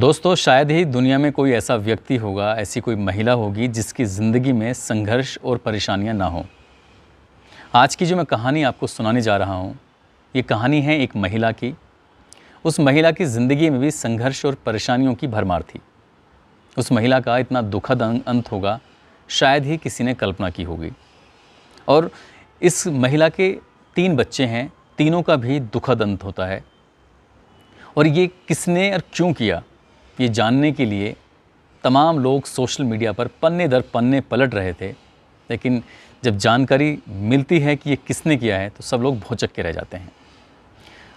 दोस्तों, शायद ही दुनिया में कोई ऐसा व्यक्ति होगा, ऐसी कोई महिला होगी जिसकी ज़िंदगी में संघर्ष और परेशानियां ना हों। आज की जो मैं कहानी आपको सुनाने जा रहा हूं, ये कहानी है एक महिला की। उस महिला की ज़िंदगी में भी संघर्ष और परेशानियों की भरमार थी। उस महिला का इतना दुखद अंत होगा शायद ही किसी ने कल्पना की होगी। और इस महिला के 3 बच्चे हैं, तीनों का भी दुखद अंत होता है। और ये किसने और क्यों किया, ये जानने के लिए तमाम लोग सोशल मीडिया पर पन्ने दर पन्ने पलट रहे थे। लेकिन जब जानकारी मिलती है कि ये किसने किया है तो सब लोग भौचक के रह जाते हैं।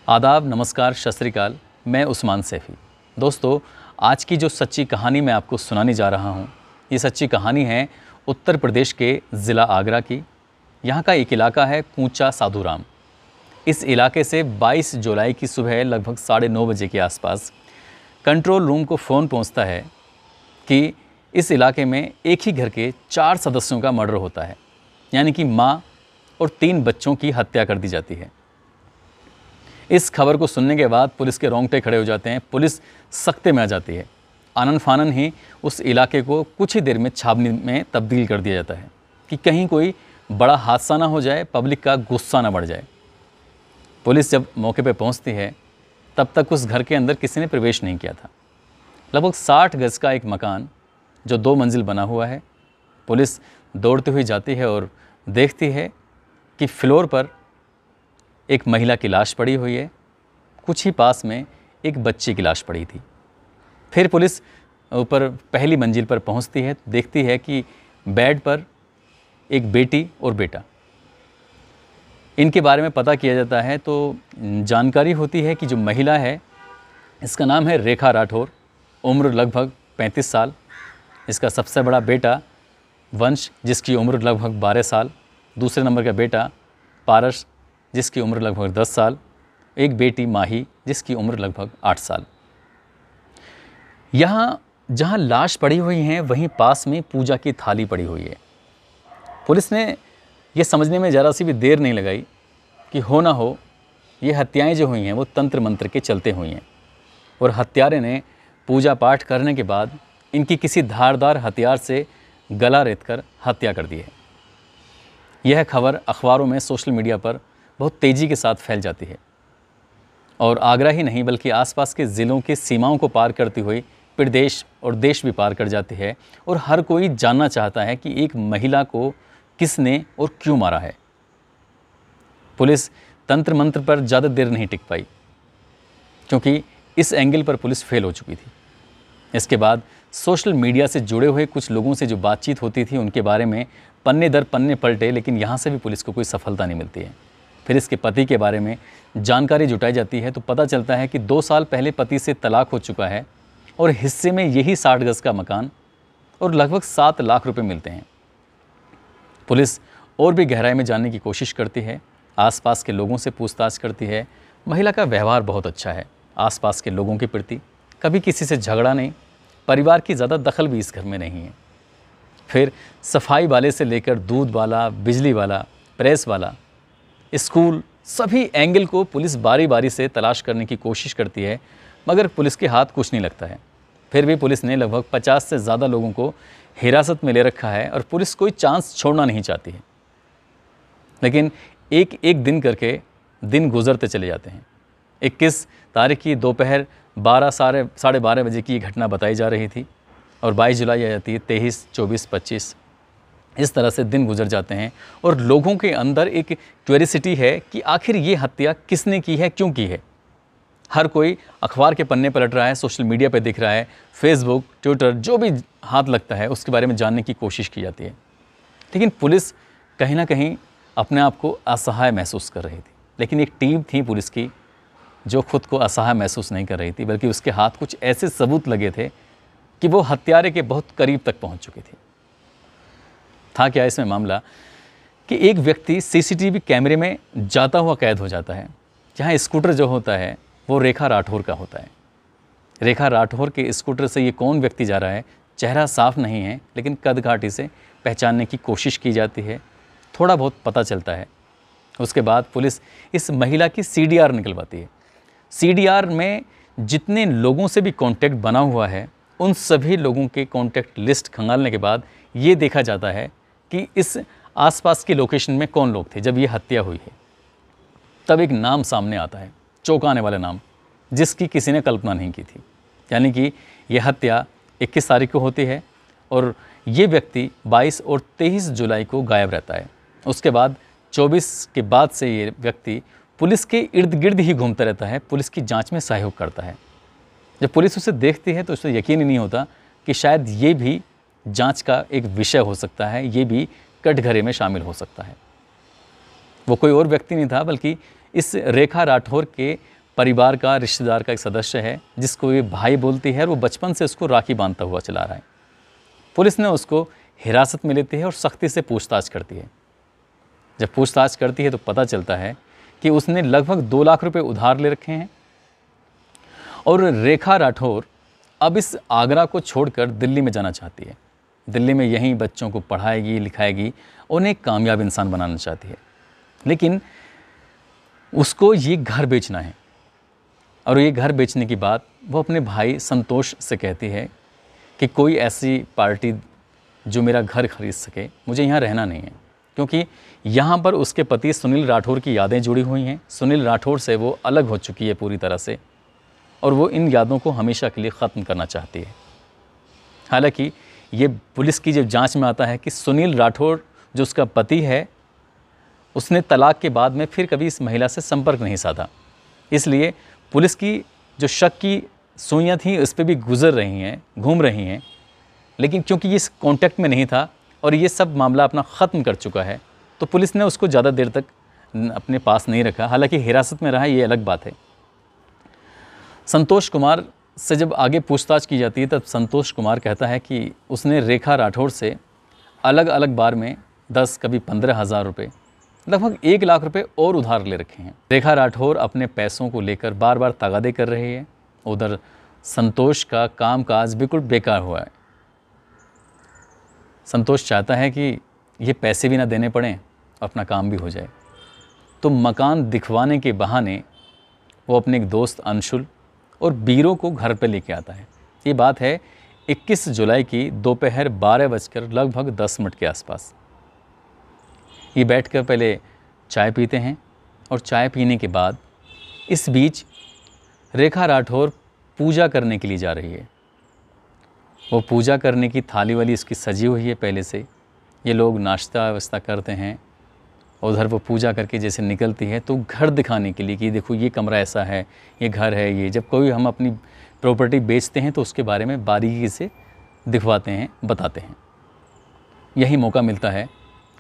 आदाब, नमस्कार, सत श्री अकाल, मैं उस्मान सैफ़ी। दोस्तों, आज की जो सच्ची कहानी मैं आपको सुनाने जा रहा हूँ, ये सच्ची कहानी है उत्तर प्रदेश के ज़िला आगरा की। यहाँ का एक इलाका है कूचा साधू राम। इस इलाके से 22 जुलाई की सुबह लगभग 9:30 बजे के आसपास कंट्रोल रूम को फ़ोन पहुंचता है कि इस इलाके में एक ही घर के 4 सदस्यों का मर्डर होता है, यानी कि माँ और 3 बच्चों की हत्या कर दी जाती है। इस खबर को सुनने के बाद पुलिस के रोंगटे खड़े हो जाते हैं। पुलिस सख्ते में आ जाती है। आनन फानन ही उस इलाके को कुछ ही देर में छावनी में तब्दील कर दिया जाता है कि कहीं कोई बड़ा हादसा ना हो जाए, पब्लिक का गुस्सा ना बढ़ जाए। पुलिस जब मौके पर पहुंचती है तब तक उस घर के अंदर किसी ने प्रवेश नहीं किया था। लगभग 60 गज का एक मकान जो 2 मंजिल बना हुआ है। पुलिस दौड़ती हुई जाती है और देखती है कि फ्लोर पर एक महिला की लाश पड़ी हुई है। कुछ ही पास में एक बच्चे की लाश पड़ी थी। फिर पुलिस ऊपर पहली मंजिल पर पहुंचती है, देखती है कि बेड पर एक बेटी और बेटा, इनके बारे में पता किया जाता है। तो जानकारी होती है कि जो महिला है, इसका नाम है रेखा राठौर, उम्र लगभग 35 साल। इसका सबसे बड़ा बेटा वंश, जिसकी उम्र लगभग 12 साल। दूसरे नंबर का बेटा पारस, जिसकी उम्र लगभग 10 साल। एक बेटी माही, जिसकी उम्र लगभग 8 साल। यहाँ जहाँ लाश पड़ी हुई है वहीं पास में पूजा की थाली पड़ी हुई है। पुलिस ने ये समझने में ज़रा सी भी देर नहीं लगाई कि हो ना हो ये हत्याएं जो हुई हैं वो तंत्र मंत्र के चलते हुई हैं। और हत्यारे ने पूजा पाठ करने के बाद इनकी किसी धारदार हथियार से गला रेतकर हत्या कर दी है। यह खबर अखबारों में, सोशल मीडिया पर बहुत तेज़ी के साथ फैल जाती है। और आगरा ही नहीं बल्कि आसपास के ज़िलों की सीमाओं को पार करती हुई प्रदेश और देश भी पार कर जाती है। और हर कोई जानना चाहता है कि एक महिला को किसने और क्यों मारा है। पुलिस तंत्र मंत्र पर ज़्यादा देर नहीं टिक पाई, क्योंकि इस एंगल पर पुलिस फेल हो चुकी थी। इसके बाद सोशल मीडिया से जुड़े हुए कुछ लोगों से जो बातचीत होती थी उनके बारे में पन्ने दर पन्ने पलटे, लेकिन यहाँ से भी पुलिस को कोई सफलता नहीं मिलती है। फिर इसके पति के बारे में जानकारी जुटाई जाती है तो पता चलता है कि 2 साल पहले पति से तलाक हो चुका है और हिस्से में यही 60 गज़ का मकान और लगभग 7 लाख रुपये मिलते हैं। पुलिस और भी गहराई में जानने की कोशिश करती है, आसपास के लोगों से पूछताछ करती है। महिला का व्यवहार बहुत अच्छा है आसपास के लोगों के प्रति, कभी किसी से झगड़ा नहीं, परिवार की ज़्यादा दखल भी इस घर में नहीं है। फिर सफाई वाले से लेकर दूध वाला, बिजली वाला, प्रेस वाला, स्कूल, सभी एंगल को पुलिस बारी बारी से तलाश करने की कोशिश करती है, मगर पुलिस के हाथ कुछ नहीं लगता है। फिर भी पुलिस ने लगभग 50 से ज़्यादा लोगों को हिरासत में ले रखा है और पुलिस कोई चांस छोड़ना नहीं चाहती है। लेकिन एक एक दिन करके दिन गुजरते चले जाते हैं। 21 तारीख की दोपहर 12:30-12:30 बजे की घटना बताई जा रही थी और 22 जुलाई आ जाती है। 23, 24, 25 इस तरह से दिन गुजर जाते हैं। और लोगों के अंदर एक क्यूरियोसिटी है कि आखिर ये हत्या किसने की है, क्यों की है। हर कोई अखबार के पन्ने पलट रहा है, सोशल मीडिया पे दिख रहा है, फेसबुक, ट्विटर, जो भी हाथ लगता है उसके बारे में जानने की कोशिश की जाती है। लेकिन पुलिस कहीं ना कहीं अपने आप को असहाय महसूस कर रही थी। लेकिन एक टीम थी पुलिस की जो खुद को असहाय महसूस नहीं कर रही थी, बल्कि उसके हाथ कुछ ऐसे सबूत लगे थे कि वो हत्यारे के बहुत करीब तक पहुँच चुकी थी। था क्या इसमें मामला कि एक व्यक्ति CCTV कैमरे में जाता हुआ कैद हो जाता है। जहाँ स्कूटर जो होता है वो रेखा राठौर का होता है। रेखा राठौर के स्कूटर से ये कौन व्यक्ति जा रहा है, चेहरा साफ नहीं है, लेकिन कदकाठी से पहचानने की कोशिश की जाती है। थोड़ा बहुत पता चलता है। उसके बाद पुलिस इस महिला की CDR निकलवाती है। CDR में जितने लोगों से भी कांटेक्ट बना हुआ है उन सभी लोगों के कांटेक्ट लिस्ट खंगालने के बाद ये देखा जाता है कि इस आसपास के लोकेशन में कौन लोग थे जब ये हत्या हुई है। तब एक नाम सामने आता है, चौंकाने वाला नाम, जिसकी किसी ने कल्पना नहीं की थी। यानी कि यह हत्या 21 तारीख को होती है और ये व्यक्ति 22 और 23 जुलाई को गायब रहता है। उसके बाद 24 के बाद से ये व्यक्ति पुलिस के इर्द गिर्द ही घूमता रहता है, पुलिस की जांच में सहयोग करता है। जब पुलिस उसे देखती है तो उसे यकीन ही नहीं होता कि शायद ये भी जांच का एक विषय हो सकता है, ये भी कटघरे में शामिल हो सकता है। वो कोई और व्यक्ति नहीं था बल्कि इस रेखा राठौर के परिवार का, रिश्तेदार का एक सदस्य है, जिसको ये भाई बोलती है और वो बचपन से उसको राखी बांधता हुआ चला रहा है। पुलिस ने उसको हिरासत में लेती है और सख्ती से पूछताछ करती है। जब पूछताछ करती है तो पता चलता है कि उसने लगभग 2 लाख रुपए उधार ले रखे हैं और रेखा राठौर अब इस आगरा को छोड़कर दिल्ली में जाना चाहती है। दिल्ली में यहीं बच्चों को पढ़ाएगी, लिखाएगी, उन्हें कामयाब इंसान बनाना चाहती है। लेकिन उसको ये घर बेचना है और ये घर बेचने की बात वो अपने भाई संतोष से कहती है कि कोई ऐसी पार्टी जो मेरा घर खरीद सके, मुझे यहाँ रहना नहीं है। क्योंकि यहाँ पर उसके पति सुनील राठौर की यादें जुड़ी हुई हैं। सुनील राठौर से वो अलग हो चुकी है पूरी तरह से और वो इन यादों को हमेशा के लिए ख़त्म करना चाहती है। हालांकि ये पुलिस की जब जांच में आता है कि सुनील राठौर जो उसका पति है, उसने तलाक के बाद में फिर कभी इस महिला से संपर्क नहीं साधा, इसलिए पुलिस की जो शक की सुइयाँ थीं उस पर भी गुजर रही हैं, घूम रही हैं। लेकिन क्योंकि ये कांटेक्ट में नहीं था और ये सब मामला अपना ख़त्म कर चुका है तो पुलिस ने उसको ज़्यादा देर तक अपने पास नहीं रखा। हालांकि हिरासत में रहा, ये अलग बात है। संतोष कुमार से जब आगे पूछताछ की जाती है तब संतोष कुमार कहता है कि उसने रेखा राठौर से अलग अलग बार में 10, कभी 15,000 रुपये, लगभग 1 लाख रुपए और उधार ले रखे हैं। रेखा राठौर अपने पैसों को लेकर बार बार तगादे कर रही है। उधर संतोष का कामकाज बिल्कुल बेकार हुआ है। संतोष चाहता है कि ये पैसे भी ना देने पड़ें, अपना काम भी हो जाए। तो मकान दिखवाने के बहाने वो अपने एक दोस्त अंशुल और बीरो को घर पे लेके आता है। ये बात है 21 जुलाई की दोपहर 12:10 के आसपास। ये बैठकर पहले चाय पीते हैं और चाय पीने के बाद इस बीच रेखा राठौर पूजा करने के लिए जा रही है। वो पूजा करने की थाली वाली उसकी सजी हुई है पहले से। ये लोग नाश्ता वास्ता करते हैं। उधर वो पूजा करके जैसे निकलती है तो घर दिखाने के लिए कि देखो ये कमरा ऐसा है, ये घर है। ये जब कोई हम अपनी प्रॉपर्टी बेचते हैं तो उसके बारे में बारीकी से दिखवाते हैं, बताते हैं। यही मौका मिलता है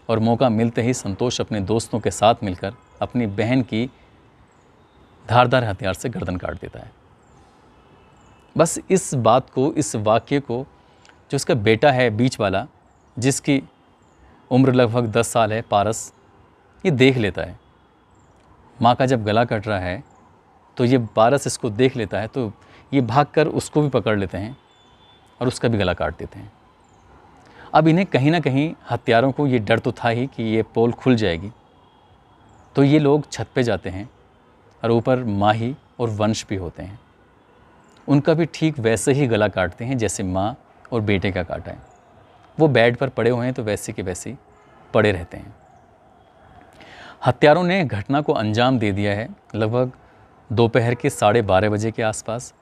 और मौका मिलते ही संतोष अपने दोस्तों के साथ मिलकर अपनी बहन की धारदार हथियार से गर्दन काट देता है। बस इस बात को, इस वाक्य को, जो उसका बेटा है बीच वाला, जिसकी उम्र लगभग 10 साल है, पारस, ये देख लेता है। माँ का जब गला कट रहा है तो ये पारस इसको देख लेता है, तो ये भागकर उसको भी पकड़ लेते हैं और उसका भी गला काट देते हैं। अब इन्हें कहीं ना कहीं हत्यारों को ये डर तो था ही कि ये पोल खुल जाएगी, तो ये लोग छत पे जाते हैं और ऊपर माही और वंश भी होते हैं। उनका भी ठीक वैसे ही गला काटते हैं जैसे माँ और बेटे का काटा है। वो बेड पर पड़े हुए हैं तो वैसे के वैसे पड़े रहते हैं। हत्यारों ने घटना को अंजाम दे दिया है लगभग दोपहर के 12:30 के आसपास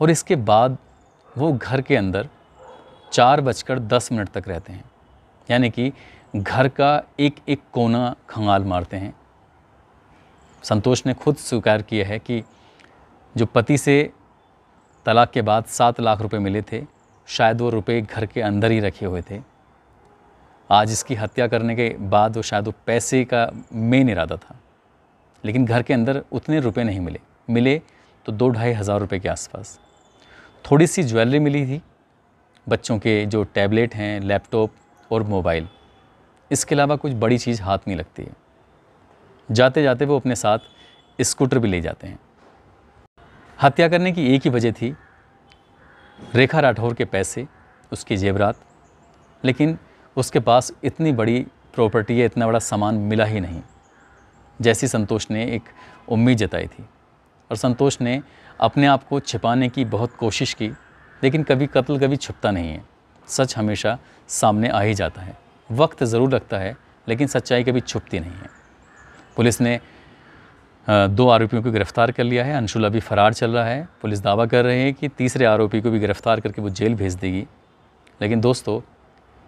और इसके बाद वो घर के अंदर 4:10 तक रहते हैं। यानी कि घर का एक एक कोना खंगाल मारते हैं। संतोष ने खुद स्वीकार किया है कि जो पति से तलाक के बाद 7 लाख रुपए मिले थे, शायद वो रुपए घर के अंदर ही रखे हुए थे। आज इसकी हत्या करने के बाद वो शायद वो पैसे का मेन इरादा था, लेकिन घर के अंदर उतने रुपए नहीं मिले। मिले तो 2-2,500 रुपये के आसपास। थोड़ी सी ज्वेलरी मिली थी, बच्चों के जो टैबलेट हैं, लैपटॉप और मोबाइल। इसके अलावा कुछ बड़ी चीज़ हाथ नहीं लगती है। जाते जाते वो अपने साथ स्कूटर भी ले जाते हैं। हत्या करने की एक ही वजह थी, रेखा राठौर के पैसे, उसके जेवरात। लेकिन उसके पास इतनी बड़ी प्रॉपर्टी है, इतना बड़ा सामान मिला ही नहीं जैसी संतोष ने एक उम्मीद जताई थी। और संतोष ने अपने आप को छिपाने की बहुत कोशिश की, लेकिन कभी कत्ल कभी छुपता नहीं है। सच हमेशा सामने आ ही जाता है। वक्त ज़रूर लगता है, लेकिन सच्चाई कभी छुपती नहीं है। पुलिस ने 2 आरोपियों को गिरफ्तार कर लिया है। अंशुल अभी फ़रार चल रहा है। पुलिस दावा कर रही है कि तीसरे आरोपी को भी गिरफ़्तार करके वो जेल भेज देगी। लेकिन दोस्तों,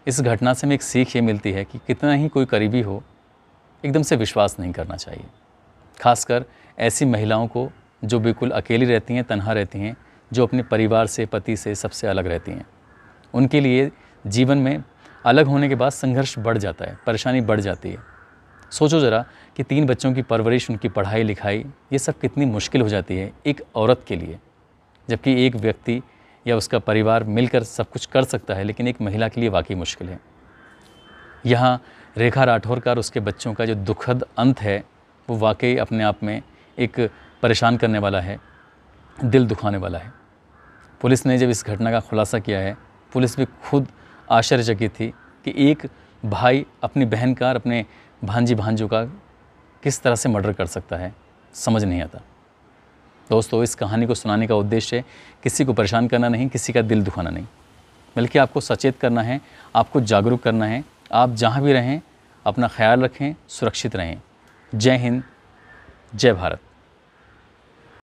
इस घटना से हमें एक सीख ये मिलती है कि कितना ही कोई करीबी हो, एकदम से विश्वास नहीं करना चाहिए। खासकर ऐसी महिलाओं को जो बिल्कुल अकेली रहती हैं, तन्हा रहती हैं, जो अपने परिवार से, पति से, सबसे अलग रहती हैं। उनके लिए जीवन में अलग होने के बाद संघर्ष बढ़ जाता है, परेशानी बढ़ जाती है। सोचो ज़रा कि 3 बच्चों की परवरिश, उनकी पढ़ाई लिखाई, ये सब कितनी मुश्किल हो जाती है एक औरत के लिए। जबकि एक व्यक्ति या उसका परिवार मिलकर सब कुछ कर सकता है, लेकिन एक महिला के लिए वाकई मुश्किल है। यहाँ रेखा राठौर का और उसके बच्चों का जो दुखद अंत है, वो वाकई अपने आप में एक परेशान करने वाला है, दिल दुखाने वाला है। पुलिस ने जब इस घटना का खुलासा किया है, पुलिस भी खुद आश्चर्यचकित थी कि एक भाई अपनी बहन का और अपने भांजी भांजों का किस तरह से मर्डर कर सकता है, समझ नहीं आता। दोस्तों, इस कहानी को सुनाने का उद्देश्य किसी को परेशान करना नहीं, किसी का दिल दुखाना नहीं, बल्कि आपको सचेत करना है, आपको जागरूक करना है। आप जहाँ भी रहें, अपना ख्याल रखें, सुरक्षित रहें। जय हिंद, जय भारत।